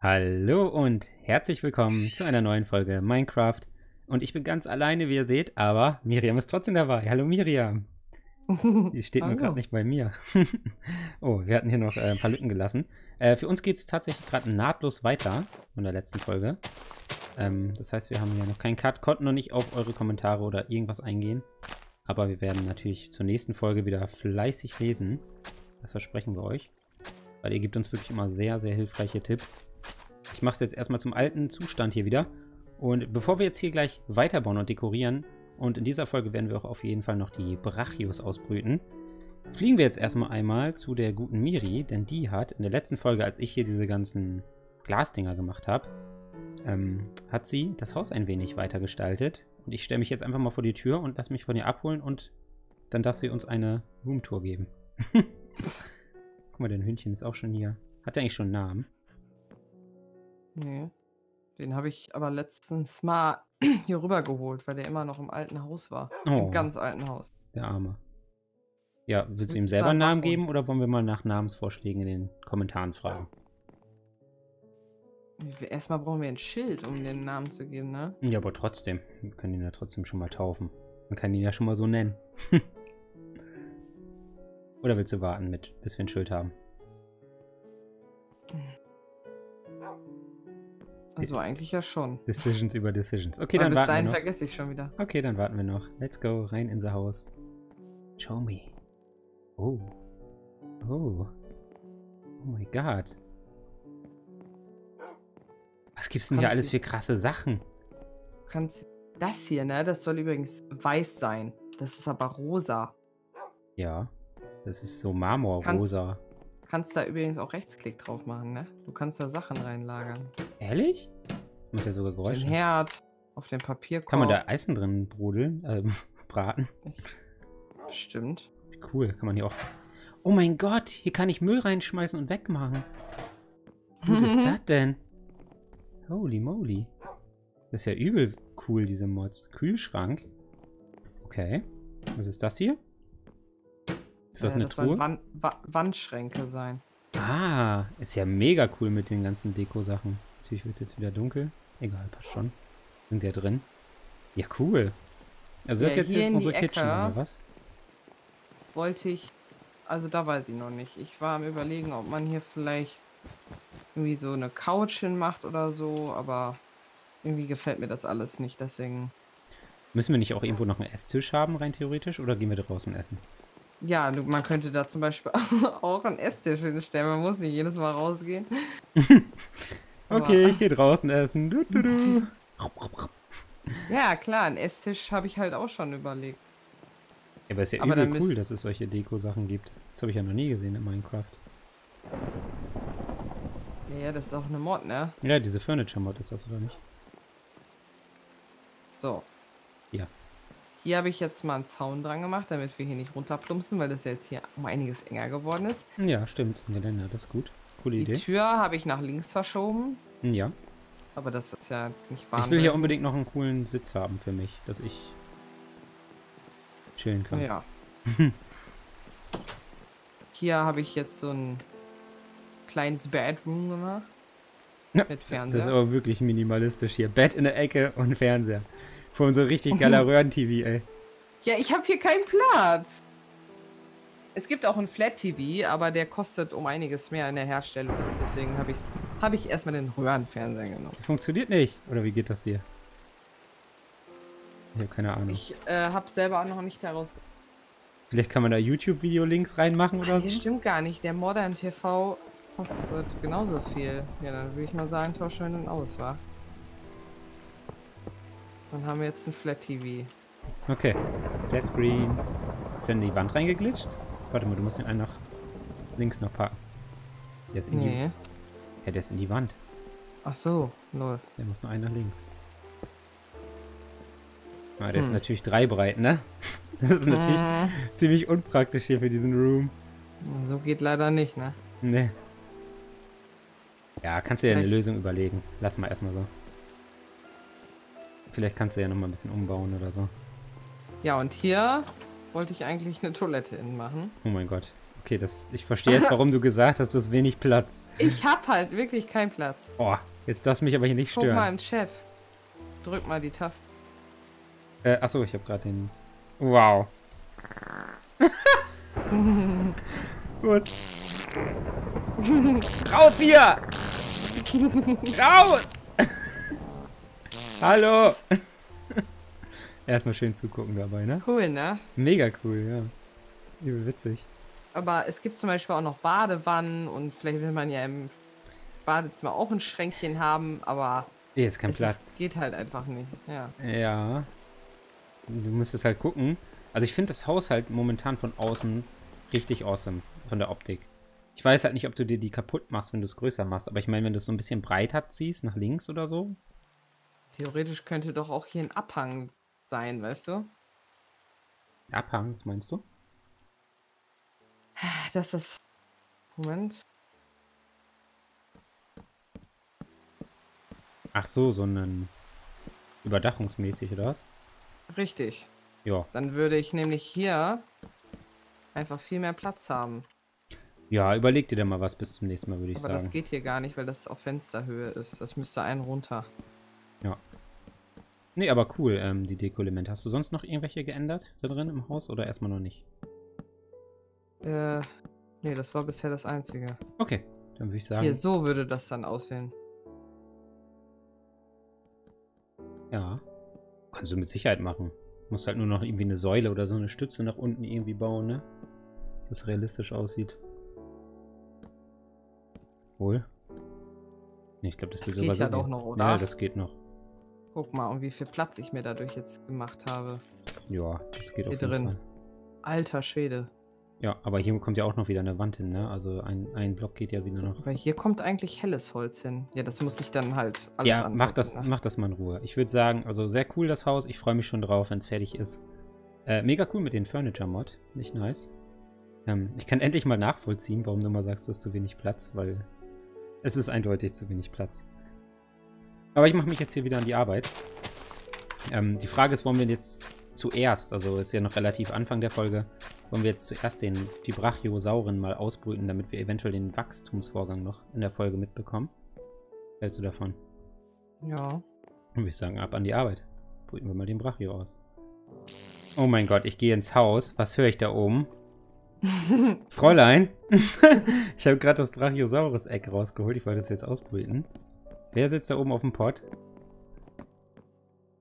Hallo und herzlich willkommen zu einer neuen Folge Minecraft. Und ich bin ganz alleine, wie ihr seht, aber Miriam ist trotzdem dabei. Hallo Miriam. Die steht nur gerade nicht bei mir. Oh, wir hatten hier noch ein paar Lücken gelassen. Für uns geht es tatsächlich gerade nahtlos weiter von der letzten Folge. Das heißt, wir haben hier noch keinen Cut, konnten noch nicht auf eure Kommentare oder irgendwas eingehen. Aber wir werden natürlich zur nächsten Folge wieder fleißig lesen. Das versprechen wir euch. Weil ihr gebt uns wirklich immer sehr, sehr hilfreiche Tipps. Ich mache es jetzt erstmal zum alten Zustand hier wieder. Und bevor wir jetzt hier gleich weiterbauen und dekorieren, und in dieser Folge werden wir auch auf jeden Fall noch die Brachios ausbrüten, fliegen wir jetzt erstmal einmal zu der guten Miri, denn die hat in der letzten Folge, als ich hier diese ganzen Glasdinger gemacht habe, hat sie das Haus ein wenig weitergestaltet. Und ich stelle mich jetzt einfach mal vor die Tür und lasse mich von ihr abholen und dann darf sie uns eine Roomtour geben. Guck mal, dein Hündchen ist auch schon hier. Hat er eigentlich schon einen Namen? Nee, den habe ich aber letztens mal hier rüber geholt, weil der immer noch im alten Haus war. Oh, im ganz alten Haus. Der Arme. Ja, willst du ihm selber einen Namen geben oder wollen wir mal nach Namensvorschlägen in den Kommentaren fragen? Erstmal brauchen wir ein Schild, um den Namen zu geben, ne? Ja, aber trotzdem. Wir können ihn ja trotzdem schon mal taufen. Man kann ihn ja schon mal so nennen. Oder willst du warten, bis wir ein Schild haben? Also eigentlich ja schon. Decisions über Decisions. Okay, dann warten wir noch. Bis dahin vergesse ich schon wieder. Okay, dann warten wir noch. Let's go, rein in das Haus. Show me. Oh. Oh. Oh my God. Was gibt's denn hier alles für krasse Sachen? Das hier, ne? Das soll übrigens weiß sein. Das ist aber rosa. Ja. Das ist so Marmorrosa. Kannst da übrigens auch Rechtsklick drauf machen, ne? Du kannst da Sachen reinlagern. Ehrlich? Macht ja sogar Geräusche. Den Herd auf dem Papierkorb. Kann man da Eisen drin brodeln, braten? Stimmt. Cool, kann man hier auch... Oh mein Gott, hier kann ich Müll reinschmeißen und wegmachen. Was ist das denn? Holy moly. Das ist ja übel cool, diese Mods. Kühlschrank. Okay. Was ist das hier? Ist das eine Truhe? Das sollen Wandschränke sein. Ah, ist ja mega cool mit den ganzen Deko-Sachen. Natürlich wird es jetzt wieder dunkel. Egal, passt schon. Sind ja drin. Ja, cool. Also ja, das ist jetzt unsere Kitchen, oder was? Wollte ich... Also da weiß ich noch nicht. Ich war am Überlegen, ob man hier vielleicht irgendwie so eine Couch hinmacht oder so, aber irgendwie gefällt mir das alles nicht, deswegen... Müssen wir nicht auch irgendwo noch einen Esstisch haben, rein theoretisch, oder gehen wir draußen essen? Ja, man könnte da zum Beispiel auch einen Esstisch hinstellen. Man muss nicht jedes Mal rausgehen. Okay, ich gehe draußen essen. Ja, klar, einen Esstisch habe ich halt auch schon überlegt. Ja, aber es ist ja übel cool, dass es solche Deko-Sachen gibt. Das habe ich ja noch nie gesehen in Minecraft. Ja, das ist auch eine Mod, ne? Ja, diese Furniture-Mod ist das, oder nicht? So. Ja. Hier habe ich jetzt mal einen Zaun dran gemacht, damit wir hier nicht runterplumpsen, weil das jetzt hier um einiges enger geworden ist. Ja, stimmt. Im Geländer, das ist gut. Coole Idee. Die Tür habe ich nach links verschoben. Ja. Aber das ist ja nicht wahr. Ich will hier unbedingt noch einen coolen Sitz haben für mich, dass ich chillen kann. Ja. Hier habe ich jetzt so ein kleines Bedroom gemacht. Ja, mit Fernseher. Das ist aber wirklich minimalistisch hier. Bett in der Ecke und Fernseher. Von so richtig geiler Röhren-TV, ey. Ja, ich habe hier keinen Platz. Es gibt auch ein Flat-TV, aber der kostet um einiges mehr in der Herstellung. Deswegen hab ich erstmal den Röhrenfernseher genommen. Funktioniert nicht. Oder wie geht das hier? Ich habe keine Ahnung. Ich habe selber auch noch nicht daraus... Vielleicht kann man da YouTube-Video-Links reinmachen oder so? Das stimmt gar nicht. Der Modern TV kostet genauso viel. Ja, dann würde ich mal sagen, tausch schön und aus, wa? Dann haben wir jetzt ein Flat TV. Okay. Flat Screen. Ist denn die Wand reingeglitscht? Warte mal, du musst den einen nach links noch packen. Der ist in die... Ja, der ist in die Wand. Ach so, lol. Der muss nur einen nach links. Ah, der ist natürlich drei breit, ne? Das ist natürlich ziemlich unpraktisch hier für diesen Room. So geht leider nicht, ne? Ne. Ja, kannst du dir eine Lösung überlegen. Lass mal erstmal so. Vielleicht kannst du ja noch mal ein bisschen umbauen oder so. Ja, und hier wollte ich eigentlich eine Toilette innen machen. Oh mein Gott. Okay, das, ich verstehe jetzt, warum du gesagt hast, du hast wenig Platz. Ich habe halt wirklich keinen Platz. Oh, jetzt darfst du mich aber hier nicht stören. Guck mal im Chat. Drück mal die Taste. Achso, ich habe gerade den... Wow. Was? Raus hier! Raus! Hallo! Erstmal schön zugucken dabei, ne? Cool, ne? Mega cool, ja. Witzig. Aber es gibt zum Beispiel auch noch Badewannen und vielleicht will man ja im Badezimmer auch ein Schränkchen haben, aber... Nee, ist kein Platz. Geht halt einfach nicht, ja. Ja. Du müsstest halt gucken. Also ich finde das Haus halt momentan von außen richtig awesome, von der Optik. Ich weiß halt nicht, ob du dir die kaputt machst, wenn du es größer machst. Aber ich meine, wenn du es so ein bisschen breiter ziehst, nach links oder so. Theoretisch könnte doch auch hier ein Abhang sein, weißt du? Abhang, was meinst du? Das ist... Moment. Ach so, so einen... Überdachungsmäßig, oder was? Richtig. Ja. Dann würde ich nämlich hier einfach viel mehr Platz haben. Ja, überleg dir da mal was bis zum nächsten Mal, würde ich sagen. Aber das geht hier gar nicht, weil das auf Fensterhöhe ist. Das müsste einen runter. Ja. Nee, aber cool, die Deko-Elemente. Hast du sonst noch irgendwelche geändert da drin im Haus oder erstmal noch nicht? Nee, das war bisher das Einzige. Okay, dann würde ich sagen... Hier, so würde das dann aussehen. Ja. Kannst du mit Sicherheit machen. Musst halt nur noch irgendwie eine Säule oder so eine Stütze nach unten irgendwie bauen, ne? Dass das realistisch aussieht. Wohl. Ne, ich glaube, das geht ja doch noch, oder? Ja, das geht noch. Guck mal, um wie viel Platz ich mir dadurch jetzt gemacht habe. Ja, das geht auf jeden Fall. Alter Schwede. Ja, aber hier kommt ja auch noch wieder eine Wand hin, ne? Also ein Block geht ja wieder noch. Weil hier kommt eigentlich helles Holz hin. Ja, das muss ich dann halt alles anpassen. Ja, mach das mal in Ruhe. Ich würde sagen, also sehr cool das Haus. Ich freue mich schon drauf, wenn es fertig ist. Mega cool mit den Furniture-Mod. Nicht nice. Ich kann endlich mal nachvollziehen, warum du mal sagst, du hast zu wenig Platz, weil es ist eindeutig zu wenig Platz. Aber ich mache mich jetzt hier wieder an die Arbeit. Die Frage ist, wollen wir jetzt zuerst, also ist ja noch relativ Anfang der Folge, wollen wir jetzt zuerst die Brachiosauren mal ausbrüten, damit wir eventuell den Wachstumsvorgang noch in der Folge mitbekommen? Was hältst du davon? Ja. Dann würde ich sagen, ab an die Arbeit. Brüten wir mal den Brachio aus. Oh mein Gott, ich gehe ins Haus. Was höre ich da oben? Fräulein! Ich habe gerade das Brachiosaurus-Eck rausgeholt. Ich wollte das jetzt ausbrüten. Wer sitzt da oben auf dem Pott?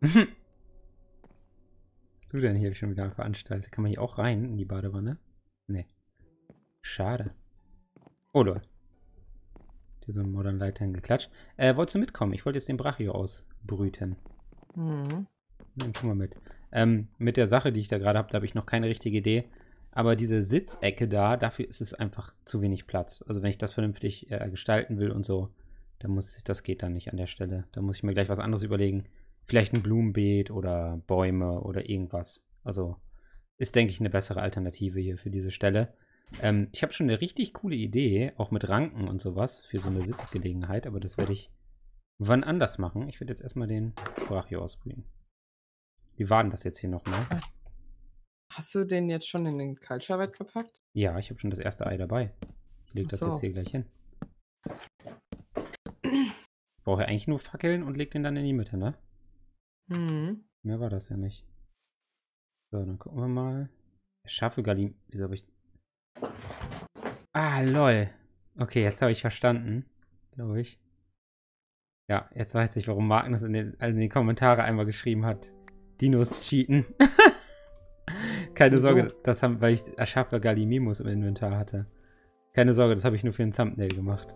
Was du denn hier schon wieder veranstaltet? Kann man hier auch rein in die Badewanne? Nee. Schade. Oh lol. Diese Modern Leitern geklatscht. Wolltest du mitkommen? Ich wollte jetzt den Brachio ausbrüten. Mhm. Dann komm mal mit. Mit der Sache, die ich da gerade habe, da habe ich noch keine richtige Idee. Aber diese Sitzecke da, dafür ist es einfach zu wenig Platz. Also wenn ich das vernünftig gestalten will und so, dann das geht dann nicht an der Stelle. Da muss ich mir gleich was anderes überlegen. Vielleicht ein Blumenbeet oder Bäume oder irgendwas. Also ist, denke ich, eine bessere Alternative hier für diese Stelle. Ich habe schon eine richtig coole Idee, auch mit Ranken und sowas, für so eine Sitzgelegenheit. Aber das werde ich wann anders machen. Ich werde jetzt erstmal den Brachio ausbrüten. Wie war denn das jetzt hier nochmal? Hast du den jetzt schon in den Culture-Wett gepackt? Ja, ich habe schon das erste Ei dabei. Ich lege das jetzt hier gleich hin. Ich brauche ja eigentlich nur Fackeln und lege den dann in die Mitte, ne? Mhm. Mehr war das ja nicht. So, dann gucken wir mal. Der scharfe Gallimimus. Wieso habe ich... Ah, lol. Okay, jetzt habe ich verstanden. Glaube ich. Ja, jetzt weiß ich, warum Marken das in den Kommentaren einmal geschrieben hat. Dinos cheaten. Keine Sorge, das haben, weil ich scharfe Gallimimus im Inventar hatte. Keine Sorge, das habe ich nur für ein Thumbnail gemacht.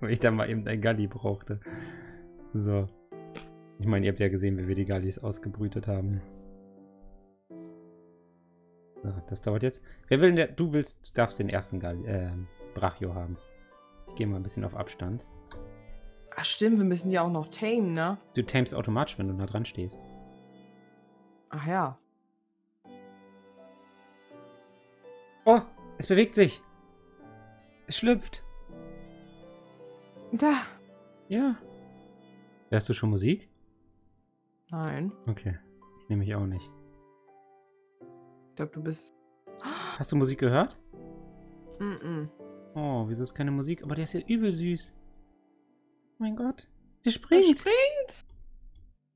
Weil ich dann mal eben ein Galli brauchte. So. Ich meine, ihr habt ja gesehen, wie wir die Gallis ausgebrütet haben. So, das dauert jetzt. Wer will denn du darfst den ersten Brachio haben. Ich gehe mal ein bisschen auf Abstand. Ach stimmt, wir müssen ja auch noch tamen, ne? Du tamest automatisch, wenn du nah dran stehst. Ach ja. Oh, es bewegt sich. Es schlüpft. Da. Ja. Hörst du schon Musik? Nein. Okay, ich nehme mich auch nicht. Ich glaube, du bist... Hast du Musik gehört? Mm-mm. Oh, wieso ist keine Musik? Aber der ist ja übel süß. Oh mein Gott. Der springt. Der springt.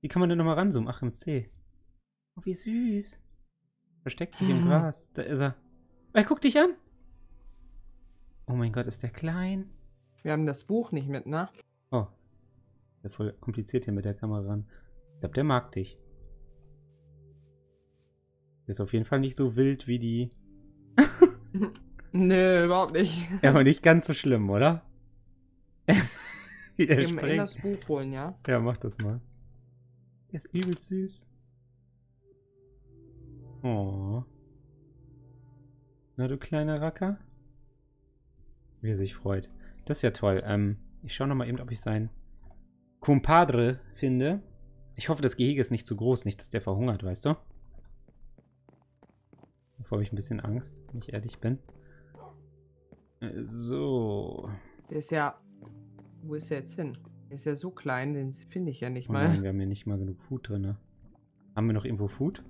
Wie kann man denn nochmal ranzoomen? Ach, im C. Oh, wie süß. Versteckt sich im Gras. Da ist er. Ey, guck dich an. Oh mein Gott, ist der klein. Wir haben das Buch nicht mit, ne? Oh. Der voll kompliziert hier mit der Kamera ran. Ich glaube, der mag dich. Der ist auf jeden Fall nicht so wild wie die. Nee, überhaupt nicht. Ja, aber nicht ganz so schlimm, oder? Wie der springt. Wir das Buch holen, ja? Ja, mach das mal. Der ist übel süß. Oh. Na, du kleiner Racker. Wie er sich freut. Das ist ja toll. Ich schaue nochmal eben, ob ich seinen Compadre finde. Ich hoffe, das Gehege ist nicht zu groß. Nicht, dass der verhungert, weißt du? Davor habe ich ein bisschen Angst, wenn ich ehrlich bin. So. Der ist ja... Wo ist der jetzt hin? Der ist ja so klein, den finde ich ja nicht mal. Nein, wir haben ja nicht mal genug Food drin. Haben wir noch irgendwo Food?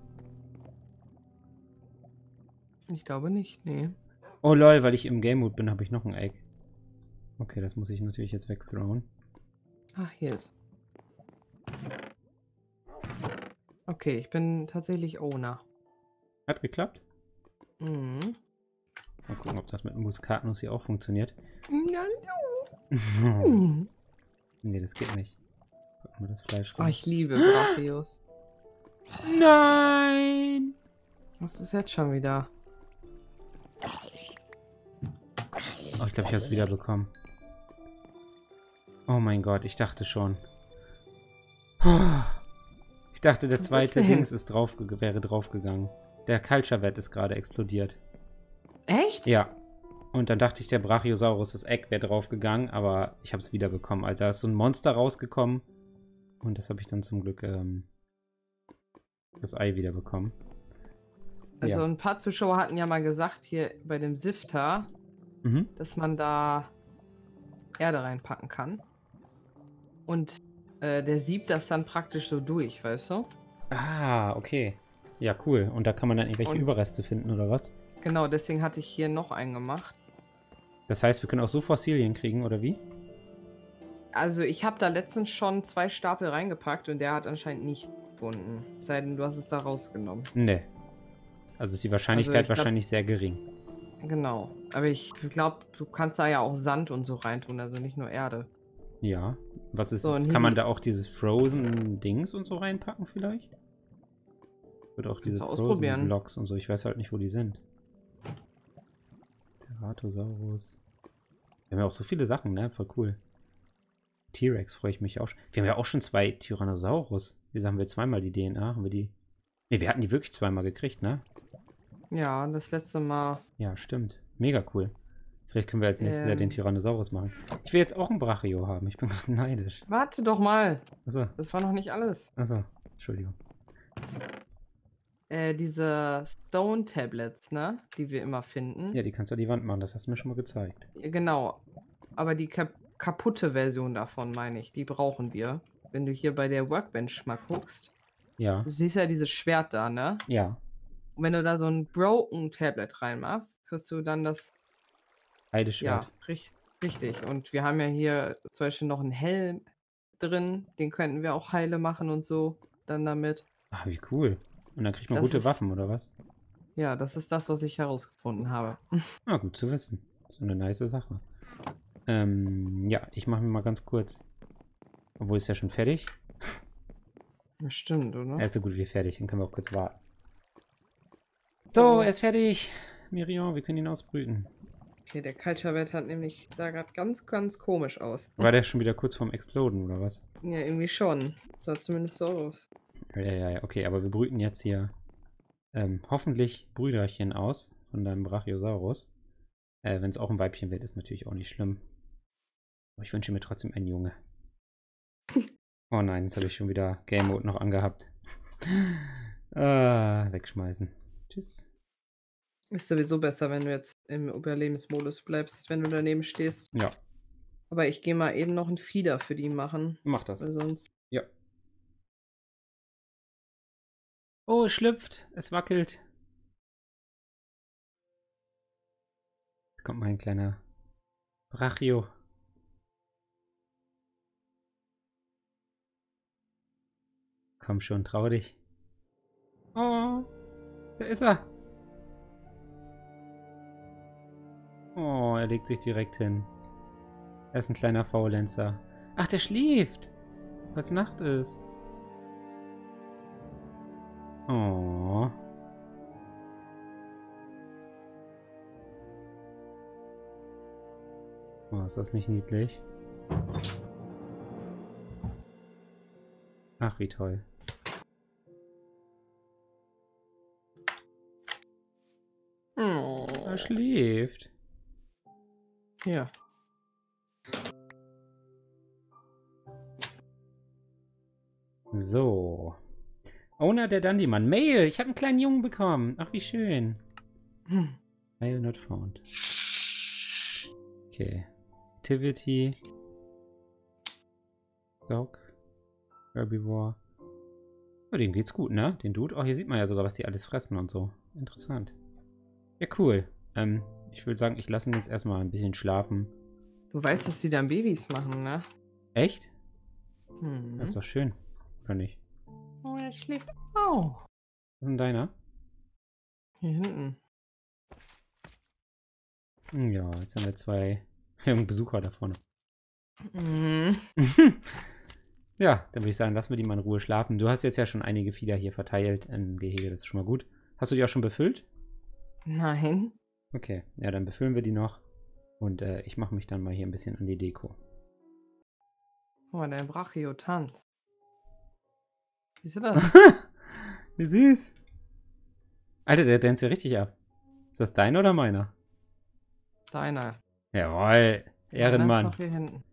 Ich glaube nicht, nee. Oh lol, weil ich im Game Mode bin, habe ich noch ein Egg. Okay, das muss ich natürlich jetzt wegthrowen. Ach, hier ist. Okay, ich bin tatsächlich Owner. Hat geklappt? Mhm. Mal gucken, ob das mit Muskatnuss hier auch funktioniert. Hallo. Nee, das geht nicht. Guck mal das Fleisch rein. Oh, ich liebe Brachios. Nein! Was ist jetzt schon wieder? Oh, ich glaube, ich habe es wieder bekommen. Oh mein Gott, ich dachte schon. Ich dachte, der zweite Dings ist wäre draufgegangen. Der Culture-Wert ist gerade explodiert. Echt? Ja. Und dann dachte ich, der Brachiosaurus, das Egg, wäre draufgegangen, aber ich habe es wieder bekommen, Alter. Da ist so ein Monster rausgekommen. Und das habe ich dann zum Glück das Ei wieder bekommen. Also ja. Ein paar Zuschauer hatten ja mal gesagt, hier bei dem Sifter, dass man da Erde reinpacken kann. Und der siebt das dann praktisch so durch, weißt du? Ah, okay. Ja, cool. Und da kann man dann irgendwelche Überreste finden, oder was? Genau, deswegen hatte ich hier noch einen gemacht. Das heißt, wir können auch so Fossilien kriegen, oder wie? Also ich habe da letztens schon 2 Stapel reingepackt und der hat anscheinend nicht gefunden. Sei denn, du hast es da rausgenommen. Nee. Also ist die Wahrscheinlichkeit wahrscheinlich sehr gering. Genau. Aber ich glaube, du kannst da ja auch Sand und so reintun, also nicht nur Erde. Ja. Was ist? So, kann man da auch dieses Frozen-Dings und so reinpacken vielleicht? Oder auch diese Frozen-Blocks und so. Ich weiß halt nicht, wo die sind. Ceratosaurus. Wir haben ja auch so viele Sachen, ne? Voll cool. T-Rex freue ich mich auch schon. Wir haben ja auch schon 2 Tyrannosaurus. Wieso haben wir zweimal die DNA? Haben wir die... Ne, wir hatten die wirklich zweimal gekriegt, ne? Ja, das letzte Mal. Ja, stimmt. Mega cool. Vielleicht können wir als nächstes Jahr den Tyrannosaurus machen. Ich will jetzt auch einen Brachio haben. Ich bin gerade neidisch. Warte doch mal. Achso. Das war noch nicht alles. Achso. Entschuldigung. Diese Stone Tablets, ne? Die wir immer finden. Ja, die kannst du an die Wand machen. Das hast du mir schon mal gezeigt. Genau. Aber die kaputte Version davon, meine ich. Die brauchen wir. Wenn du hier bei der Workbench mal guckst. Ja. Du siehst ja dieses Schwert da, ne? Ja. Und wenn du da so ein Broken Tablet reinmachst, kriegst du dann das... Heideschwert. Ja, richtig. Und wir haben ja hier zum Beispiel noch einen Helm drin. Den könnten wir auch heile machen und so dann damit. Ah, wie cool. Und dann kriegt man gute Waffen, oder was? Ja, das ist das, was ich herausgefunden habe. Ah, gut zu wissen. So eine nice Sache. Ja, ich mache mir mal ganz kurz... Obwohl, ist ja schon fertig. Stimmt, oder? Er ist so gut wie fertig. Dann können wir auch kurz warten. So, er ist fertig. Miriam, wir können ihn ausbrüten. Okay, der Culture-Wert hat nämlich, sah gerade ganz, ganz komisch aus. War der schon wieder kurz vorm Exploden, oder was? Ja, irgendwie schon. Sah zumindest so aus. Ja, okay, aber wir brüten jetzt hier hoffentlich Brüderchen aus von deinem Brachiosaurus. Wenn es auch ein Weibchen wird, ist natürlich auch nicht schlimm. Aber ich wünsche mir trotzdem einen Junge. Oh nein, jetzt habe ich schon wieder Game Mode noch angehabt. Wegschmeißen. Tschüss. Ist sowieso besser, wenn du jetzt im Überlebensmodus bleibst, wenn du daneben stehst. Ja. Aber ich gehe mal eben noch ein Feeder für die machen. Mach das. Weil sonst... Ja. Oh, es schlüpft. Es wackelt. kommt mein kleiner Brachio. Komm schon, trau dich. Oh, da ist er. Oh, er legt sich direkt hin. Er ist ein kleiner Faulenzer. Ach, der schläft, weil es Nacht ist. Oh. Oh, ist das nicht niedlich? Ach, wie toll. Oh. Er schläft. Ja. So. Owner der DerDandyMann. Mail! Ich habe einen kleinen Jungen bekommen. Ach, wie schön. Mail not found. Okay. Activity. Dog. Herbivore. Oh, dem geht's gut, ne? Den Dude. Oh, hier sieht man ja sogar, was die alles fressen und so. Interessant. Ja, cool. Ich würde sagen, ich lasse ihn jetzt erstmal ein bisschen schlafen. Du weißt, dass die dann Babys machen, ne? Echt? Mhm. Das ist doch schön. Oder nicht? Oh, er schläft auch. Was ist denn deiner? Hier hinten. Ja, jetzt haben wir zwei. Wir haben einen Besucher da vorne. Mhm. Ja, dann würde ich sagen, lassen wir die mal in Ruhe schlafen. Du hast jetzt ja schon einige Fieder hier verteilt im Gehege, das ist schon mal gut. Hast du die auch schon befüllt? Nein. Okay, ja, dann befüllen wir die noch. Und ich mache mich dann mal hier ein bisschen an die Deko. Oh, der Brachio tanzt. Siehst du das? Wie süß. Alter, der tanzt ja richtig ab. Ist das deiner oder meiner? Deiner. Jawohl, Ehrenmann. Ist noch hier hinten.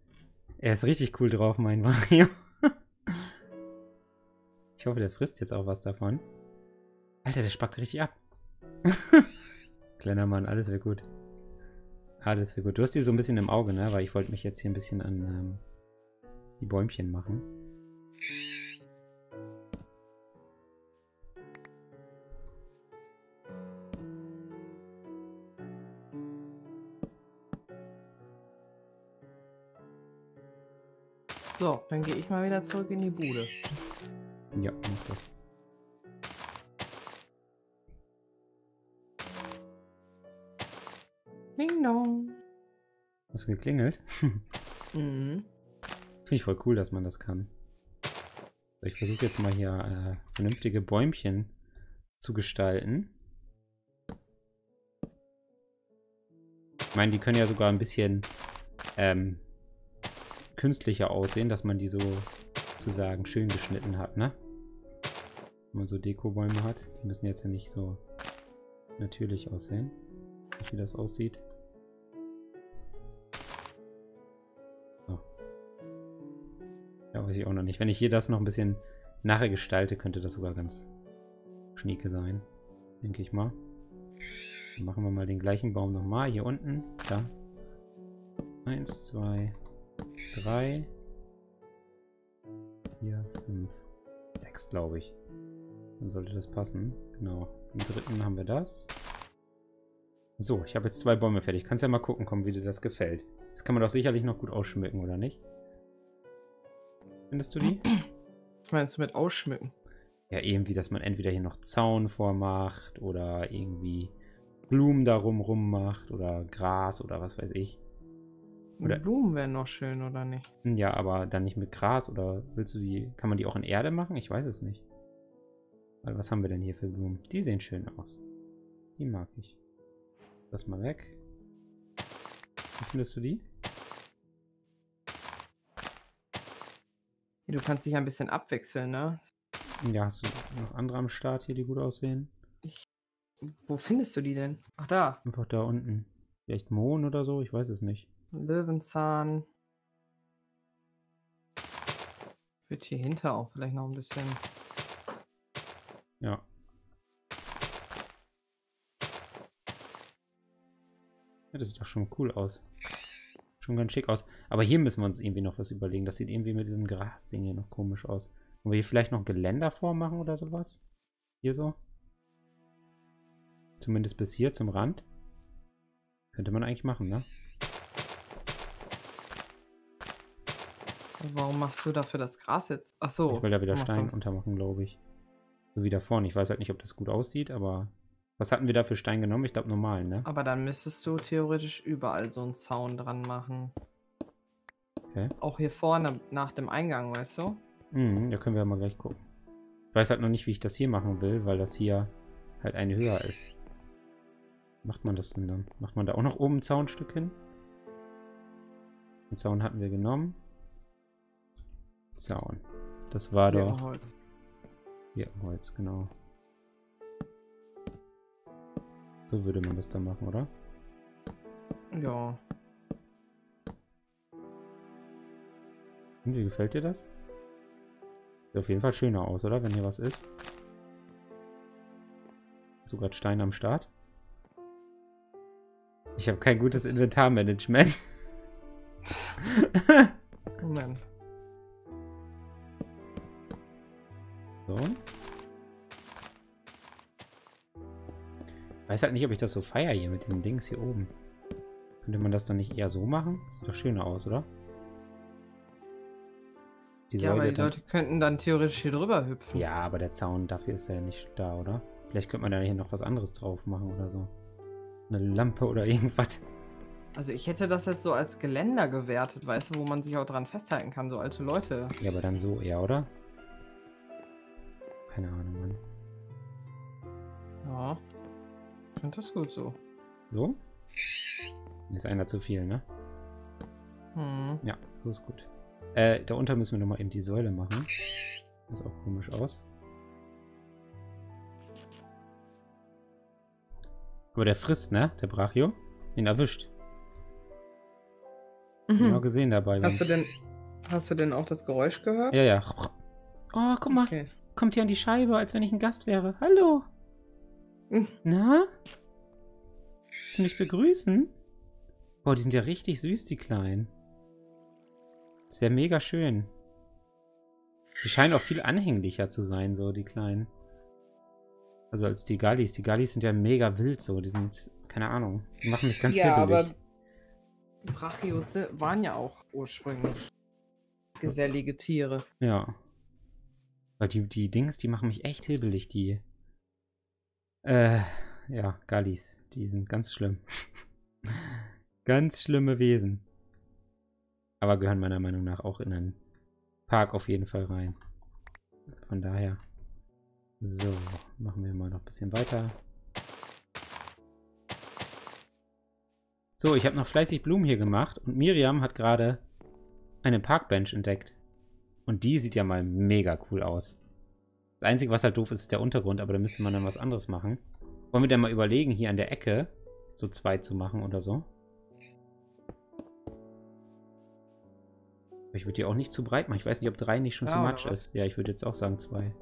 Er ist richtig cool drauf, mein Brachio. Ich hoffe, der frisst jetzt auch was davon. Alter, der spackt richtig ab. Kleiner Mann, alles wird gut. Alles wird gut. Du hast die so ein bisschen im Auge, ne? Weil ich wollte mich jetzt hier ein bisschen an die Bäumchen machen. So, dann gehe ich mal wieder zurück in die Bude. Ja, mach das. Ding dong. Hast du geklingelt? Mhm. Finde ich voll cool, dass man das kann. So, ich versuche jetzt mal hier vernünftige Bäumchen zu gestalten. Ich meine, die können ja sogar ein bisschen künstlicher aussehen, dass man die so sozusagen schön geschnitten hat, ne? Wenn man so Dekobäume hat, die müssen jetzt ja nicht so natürlich aussehen, wie das aussieht. So. Ja, weiß ich auch noch nicht. Wenn ich hier das noch ein bisschen nachher gestalte, könnte das sogar ganz schnieke sein, denke ich mal. Dann machen wir mal den gleichen Baum nochmal hier unten. Da. 1, 2, 3, 4, 5, 6, glaube ich. Dann sollte das passen. Genau. Im dritten haben wir das. So, ich habe jetzt zwei Bäume fertig. Kannst ja mal gucken, wie dir das gefällt. Das kann man doch sicherlich noch gut ausschmücken, oder nicht? Findest du die? Was meinst du mit ausschmücken? Ja, irgendwie, dass man entweder hier noch Zaun vormacht oder irgendwie Blumen darum rummacht oder Gras oder was weiß ich. Oder Blumen wären noch schön, oder nicht? Ja, aber dann nicht mit Gras, oder willst du die, kann man die auch in Erde machen? Ich weiß es nicht. Weil was haben wir denn hier für Blumen? Die sehen schön aus. Die mag ich. Das mal weg. Wie findest du die? Du kannst dich ein bisschen abwechseln, ne? Ja, hast du noch andere am Start hier, die gut aussehen? Wo findest du die denn? Ach, da. Einfach da unten. Vielleicht Mohn oder so, ich weiß es nicht. Löwenzahn. Wird hier hinter auch vielleicht noch ein bisschen. Ja. Ja, das sieht doch schon cool aus. Schon ganz schick aus. Aber hier müssen wir uns irgendwie noch was überlegen. Das sieht irgendwie mit diesem Grasding hier noch komisch aus. Wollen wir hier vielleicht noch Geländer vormachen oder sowas? Hier so. Zumindest bis hier zum Rand. Könnte man eigentlich machen, ne? Warum machst du dafür das Gras jetzt? Ach so. Ich will da wieder Stein untermachen, glaube ich. So wie da vorne. Ich weiß halt nicht, ob das gut aussieht, aber... Was hatten wir da für Stein genommen? Ich glaube, normalen, ne? Aber dann müsstest du theoretisch überall so einen Zaun dran machen. Okay. Auch hier vorne nach dem Eingang, weißt du? Mhm, da können wir ja mal gleich gucken. Ich weiß halt noch nicht, wie ich das hier machen will, weil das hier halt eine höher ist. Macht man das denn dann? Macht man da auch noch oben ein Zaunstück hin? Den Zaun hatten wir genommen. Zaun. Das war hier doch... Holz. Hier im Holz, genau. So würde man das dann machen, oder? Ja. Und wie gefällt dir das? Sieht auf jeden Fall schöner aus, oder? Wenn hier was ist. Sogar Stein am Start. Ich habe kein gutes Inventarmanagement. Moment. So. Weiß halt nicht, ob ich das so feiere hier mit diesen Dings hier oben. Könnte man das dann nicht eher so machen? Sieht doch schöner aus, oder? Die ja, aber die Leute könnten dann theoretisch hier drüber hüpfen. Ja, aber der Zaun, dafür ist er ja nicht da, oder? Vielleicht könnte man da hier noch was anderes drauf machen oder so. Eine Lampe oder irgendwas. Also ich hätte das jetzt so als Geländer gewertet, weißt du, wo man sich auch dran festhalten kann, so alte Leute. Ja, aber dann so eher, oder? Keine Ahnung, Mann. Ja. Ich finde das gut so. So? Ist einer zu viel, ne? Hm. Ja, so ist gut. Da unter müssen wir nochmal eben die Säule machen. Das sieht auch komisch aus. Aber der frisst, ne? Der Brachio. Ihn erwischt. Mhm. Genau gesehen dabei. Hast du denn auch das Geräusch gehört? Ja, ja. Oh, guck mal. Okay. Kommt hier an die Scheibe, als wenn ich ein Gast wäre. Hallo. Na? Willst du mich begrüßen? Boah, die sind ja richtig süß, die Kleinen. Ist ja mega schön. Die scheinen auch viel anhänglicher zu sein, so die Kleinen. Also als die Gallis. Die Gallis sind ja mega wild, so. Die sind, keine Ahnung, die machen mich ganz hibbelig. Ja, aber Brachios waren ja auch ursprünglich gesellige Tiere. Ja. Weil die Dings, die machen mich echt hibbelig, die... ja, Gallis, die sind ganz schlimm. Ganz schlimme Wesen. Aber gehören meiner Meinung nach auch in einen Park auf jeden Fall rein. Von daher. So, machen wir mal noch ein bisschen weiter. So, ich habe noch fleißig Blumen hier gemacht und Miriam hat gerade eine Parkbench entdeckt. Und die sieht ja mal mega cool aus. Das Einzige, was halt doof ist, ist der Untergrund, aber da müsste man dann was anderes machen. Wollen wir dann mal überlegen, hier an der Ecke so zwei zu machen oder so? Ich würde die auch nicht zu breit machen. Ich weiß nicht, ob 3 nicht schon zu much ist. Ja, ich würde jetzt auch sagen 2.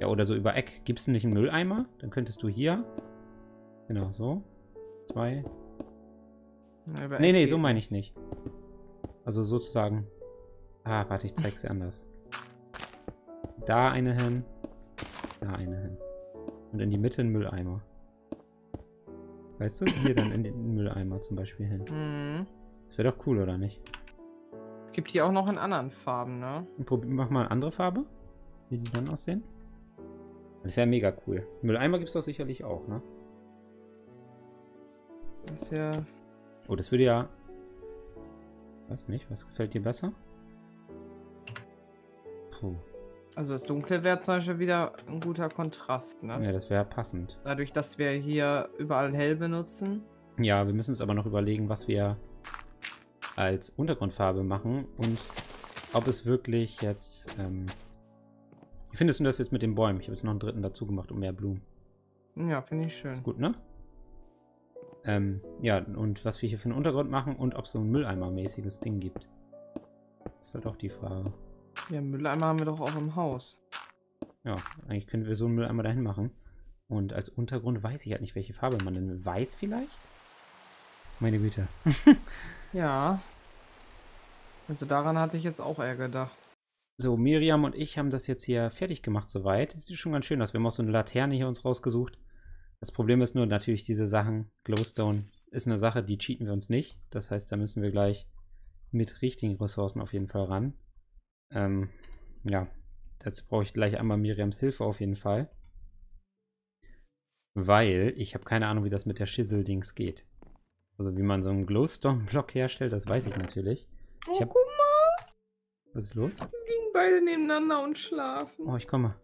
Ja, oder so über Eck. Gibst du nicht einen Mülleimer? Dann könntest du hier... Genau, so. 2. Nee, nee, so meine ich nicht. Also sozusagen... Ah, warte, ich zeig's dir anders. Da eine hin. Da eine hin. Und in die Mitte ein Mülleimer. Weißt du? Hier dann in den Mülleimer zum Beispiel hin. Mhm. Das wäre doch cool, oder nicht? Es gibt hier auch noch in anderen Farben, ne? Mach mal eine andere Farbe, wie die dann aussehen. Das ist ja mega cool. Mülleimer gibt es doch sicherlich auch, ne? Das ist ja... Oh, das würde ja... Weiß nicht, was gefällt dir besser? Puh. Also das Dunkle wäre zum Beispiel wieder ein guter Kontrast, ne? Ja, das wäre passend. Dadurch, dass wir hier überall hell benutzen. Ja, wir müssen uns aber noch überlegen, was wir... als Untergrundfarbe machen und ob es wirklich jetzt... Wie findest du das jetzt mit den Bäumen? Ich habe jetzt noch einen dritten dazu gemacht, um mehr Blumen. Ja, finde ich schön. Ist gut, ne? Ja, und was wir hier für einen Untergrund machen und ob es so ein Mülleimer-mäßiges Ding gibt. Das ist halt auch die Frage. Ja, Mülleimer haben wir doch auch im Haus. Ja, eigentlich können wir so einen Mülleimer dahin machen. Und als Untergrund weiß ich halt nicht, welche Farbe man denn will. Weiß vielleicht? Meine Güte. Ja. Also daran hatte ich jetzt auch eher gedacht. So, Miriam und ich haben das jetzt hier fertig gemacht soweit. Sieht schon ganz schön aus. Wir haben auch so eine Laterne hier uns rausgesucht. Das Problem ist nur natürlich diese Sachen, Glowstone ist eine Sache, die cheaten wir uns nicht. Das heißt, da müssen wir gleich mit richtigen Ressourcen auf jeden Fall ran. Ja, dazu brauche ich gleich einmal Miriams Hilfe auf jeden Fall. Weil ich habe keine Ahnung, wie das mit der Schissel-Dings geht. Also wie man so einen Glowstone-Block herstellt, das weiß ich natürlich. Ich hab... Oh, guck mal! Was ist los? Wir liegen beide nebeneinander und schlafen. Oh, ich komme.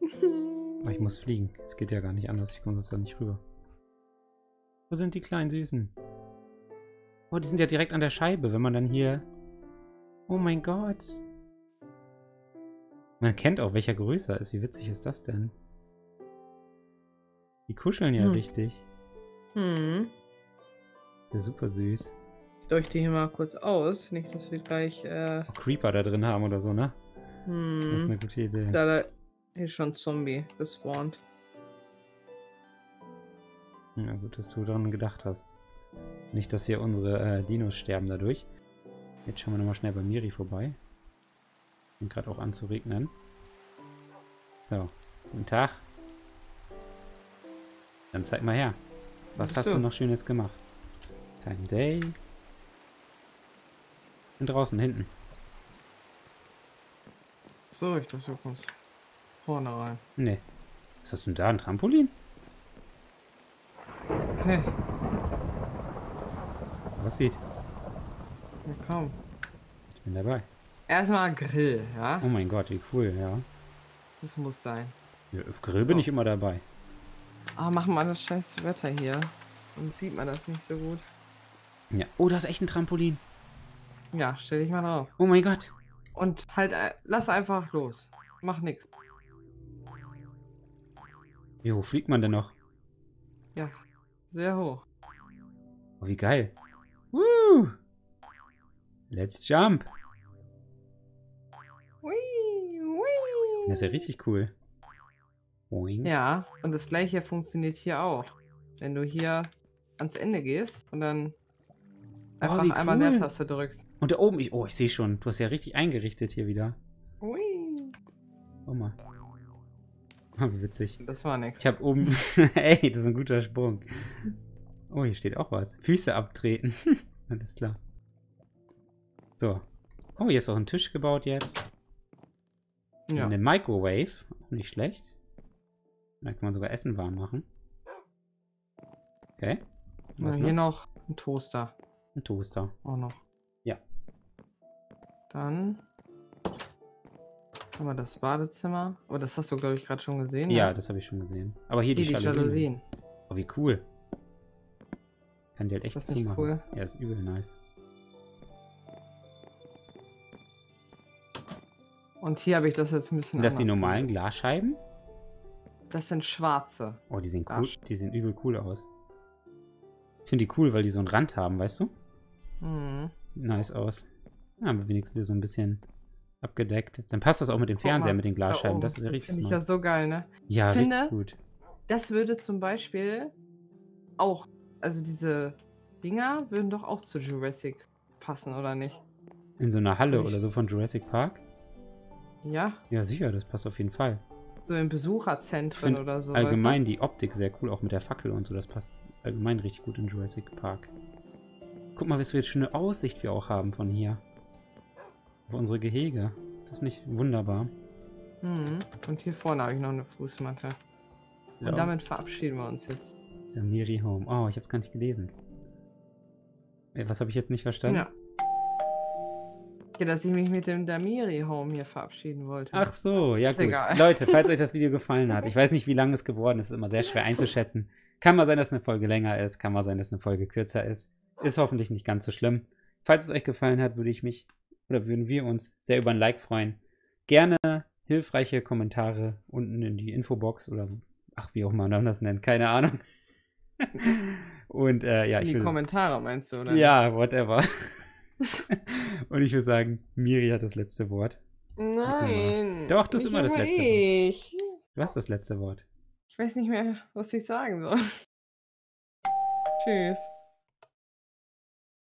Oh, ich muss fliegen. Es geht ja gar nicht anders. Ich komme sonst da nicht rüber. Wo sind die kleinen Süßen? Oh, die sind ja direkt an der Scheibe, wenn man dann hier... Oh mein Gott. Man kennt auch, welcher größer ist. Wie witzig ist das denn? Die kuscheln ja richtig. Hm. Ist ja super süß. Ich leuchte hier mal kurz aus. Nicht, dass wir gleich... Oh, Creeper da drin haben oder so, ne? Hm. Das ist eine gute Idee. Da hier schon Zombie gespawnt. Ja gut, dass du daran gedacht hast. Nicht, dass hier unsere Dinos sterben dadurch. Jetzt schauen wir nochmal schnell bei Miri vorbei. Fängt gerade auch an zu regnen. So, guten Tag. Dann zeig mal her. Was hast du noch Schönes gemacht? Time Day. Ich bin draußen, hinten. So, ich dachte, du kommst vorne rein. Nee. Was hast du denn da? Ein Trampolin? Hey. Was sieht? Ja, kaum. Ich bin dabei. Erstmal Grill, ja? Oh mein Gott, wie cool, ja. Das muss sein. Ja, auf Grill bin ich immer dabei. Ah, machen wir das scheiß Wetter hier. Dann sieht man das nicht so gut. Ja. Oh, da ist echt ein Trampolin. Ja, stell dich mal drauf. Oh mein Gott. Und halt, lass einfach los. Mach nix. Wie hoch fliegt man denn noch? Ja, sehr hoch. Oh, wie geil. Woo! Let's jump. Wee, wee. Das ist ja richtig cool. Boing. Ja, und das gleiche funktioniert hier auch. Wenn du hier ans Ende gehst und dann einfach einmal Leertaste drückst. Und da oben, ich sehe schon, du hast ja richtig eingerichtet hier wieder. Ui. Oh mal. Oh, wie witzig. Das war nix. Ich habe oben, ey, das ist ein guter Sprung. Oh, hier steht auch was. Füße abtreten. Alles klar. So. Oh, hier ist auch ein Tisch gebaut jetzt. Ja. Eine Microwave. Auch nicht schlecht. Da kann man sogar Essen warm machen. Okay. Was hier noch? Ein Toaster. Ein Toaster. Auch noch. Ja. Dann haben wir das Badezimmer. Oh, das hast du, glaube ich, gerade schon gesehen. Ja, das habe ich schon gesehen. Aber hier die Jalousien. Oh, wie cool. Kann die halt echt ziehen. Ist das nicht cool? Ja, das ist übel nice. Und hier habe ich das jetzt ein bisschen anders. Das sind die normalen Glasscheiben? Das sind schwarze. Oh, die sehen cool. Die sehen übel cool aus. Ich finde die cool, weil die so einen Rand haben, weißt du? Mhm. Sieht nice aus. Ja, haben wir wenigstens so ein bisschen abgedeckt. Dann passt das auch mit dem Fernseher, mit den Glasscheiben. Das ist ja richtig. Das finde ich ja so geil, ne? Ja, richtig gut. Das würde zum Beispiel auch, also diese Dinger würden doch auch zu Jurassic passen, oder nicht? In so einer Halle oder so von Jurassic Park? Ja. Ja, sicher, das passt auf jeden Fall. So in Besucherzentren oder so. Allgemein die Optik sehr cool, auch mit der Fackel und so. Das passt allgemein richtig gut in Jurassic Park. Guck mal, was für eine schöne Aussicht wir auch haben von hier. Auf unsere Gehege. Ist das nicht wunderbar? Mhm. Und hier vorne habe ich noch eine Fußmatte. Ja. Und damit verabschieden wir uns jetzt. Der Miri Home. Oh, ich habe es gar nicht gelesen. Was habe ich jetzt nicht verstanden? Ja. Dass ich mich mit dem Damiri Home hier verabschieden wollte. Ach so, ja gut. Egal. Leute, falls euch das Video gefallen hat, ich weiß nicht, wie lange es geworden ist, ist immer sehr schwer einzuschätzen. Kann mal sein, dass eine Folge länger ist, kann mal sein, dass eine Folge kürzer ist. Ist hoffentlich nicht ganz so schlimm. Falls es euch gefallen hat, würden wir uns sehr über ein Like freuen. Gerne hilfreiche Kommentare unten in die Infobox oder wie auch immer man das nennt, keine Ahnung. Und ja, ich würde Kommentare meinst du, oder? Ja, whatever. Und ich würde sagen, Miri hat das letzte Wort. Nein. Doch, das ist immer das letzte Wort. Du hast das letzte Wort. Ich weiß nicht mehr, was ich sagen soll. Tschüss.